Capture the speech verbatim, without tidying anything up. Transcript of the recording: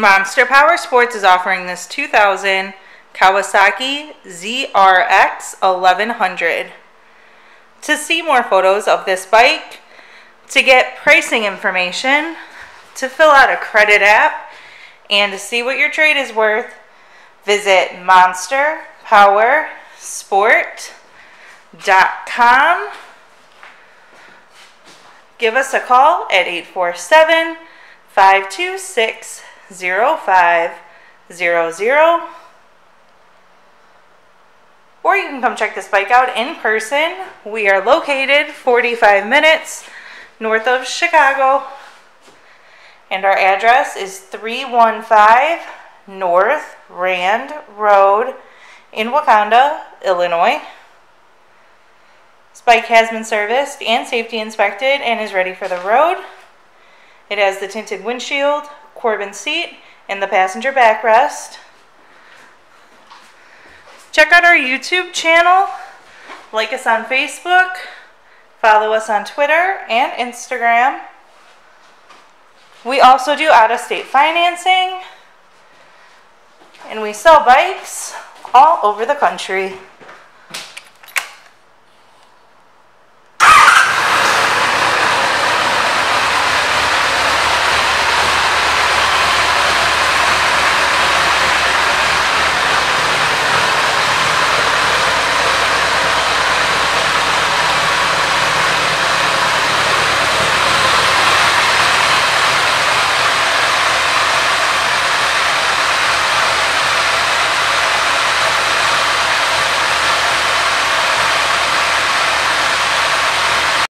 Monster Powersports is offering this two thousand Kawasaki Z R X eleven hundred. To see more photos of this bike, to get pricing information, to fill out a credit app, and to see what your trade is worth, visit Monster Powersport dot com. Give us a call at eight four seven, five two six, zero five zero zero, or you can come check this bike out in person. We are located forty-five minutes north of Chicago, and our address is three one five North Rand Road in Wauconda, Illinois. This bike has been serviced and safety inspected and is ready for the road. It has the tinted windshield, Corbin seat, and the passenger backrest. Check out our YouTube channel, like us on Facebook, follow us on Twitter and Instagram. We also do out-of-state financing, and we sell bikes all over the country.